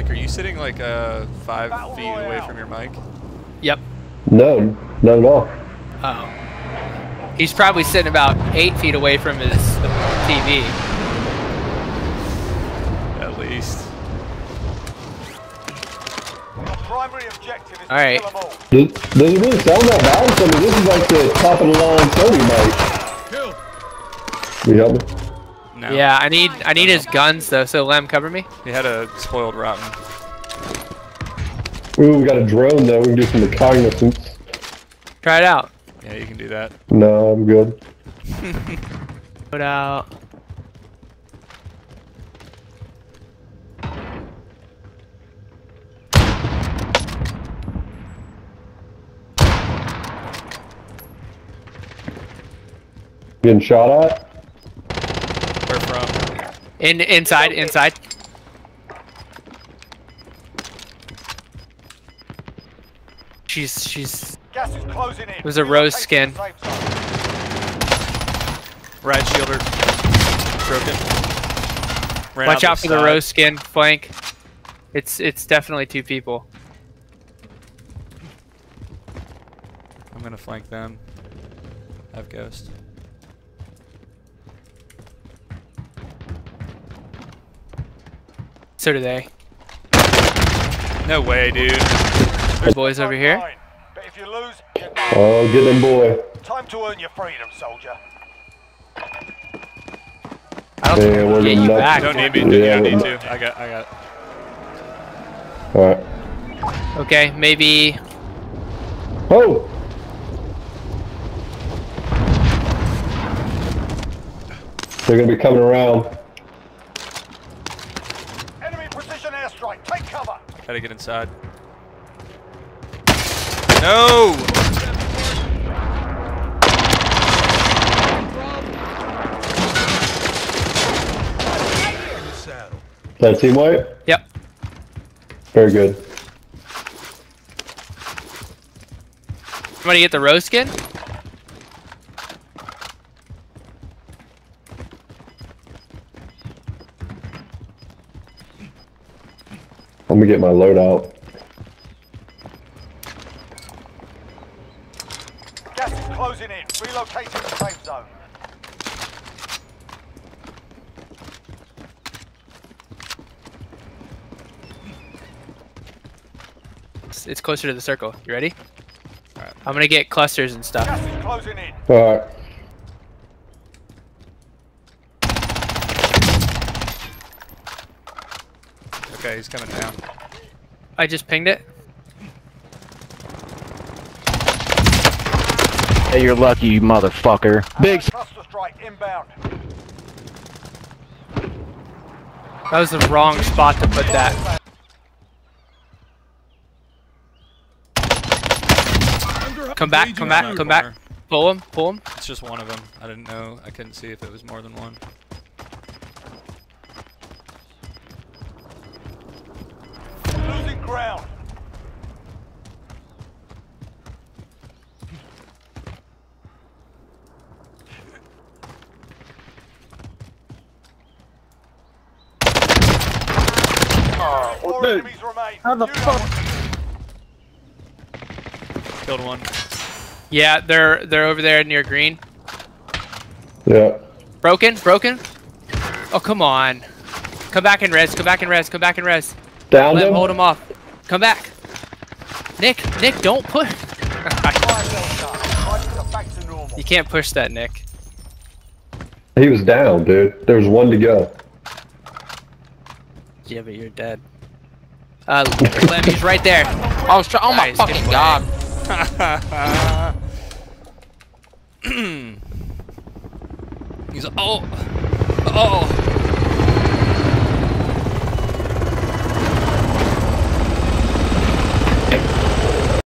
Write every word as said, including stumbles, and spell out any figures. Nick, are you sitting like uh, five Battle feet away out. from your mic? Yep. No, not at all. Oh. He's probably sitting about eight feet away from his T V. At least. Primary objective is all right. To kill them all. Does, does it really sound that bad? I mean, this is like the top of the line thirty mic. Can you help me? No. Yeah, I need I need his guns though. So Lem, cover me. He had a spoiled rotten. Ooh, we got a drone though. We can do some reconnaissance. Try it out. Yeah, you can do that. No, I'm good. Put out. Getting shot at. In inside, inside. She's she's. Gas is closing in. It was a rose skin. Right shielder. Broken. Ran Watch out, out for side. the rose skin flank. It's it's definitely two people. I'm gonna flank them. I've ghost. So do they. No way, dude. There's boys over here. But if you lose, oh, get them, boy. Time to earn your freedom, soldier. I don't think yeah, we'll get you back. Don't need me. Dude, yeah, you don't need to. I got. I got. All right. Okay, maybe. Oh. They're gonna be coming around. Gotta get inside. No! That team wipe? Yep. Very good. Somebody get the rose skin? Let me get my load out. Gas is closing in. Relocating the safe zone. It's, it's closer to the circle. You ready? All right. I'm gonna get clusters and stuff. Gas is closing in. All right. Okay, he's coming down. I just pinged it. Hey, you're lucky, you motherfucker. Big cluster strike inbound. That was the wrong spot to put that. Come back, come back, come back. Pull him, pull him. It's just one of them. I didn't know. I couldn't see if it was more than one. Ground. Oh, dude. How the fuck? Killed one. Yeah, they're they're over there near green. Yeah. Broken, broken. Oh, come on. Come back and res. Come back and res. Come back and res. Down him. Hold him off. Come back. Nick, Nick, don't push. You can't push that, Nick. He was down, dude. There was one to go. Yeah, but you're dead. Uh, Lem, he's right there. I was trying. Oh my fucking god. He's. Oh. Oh.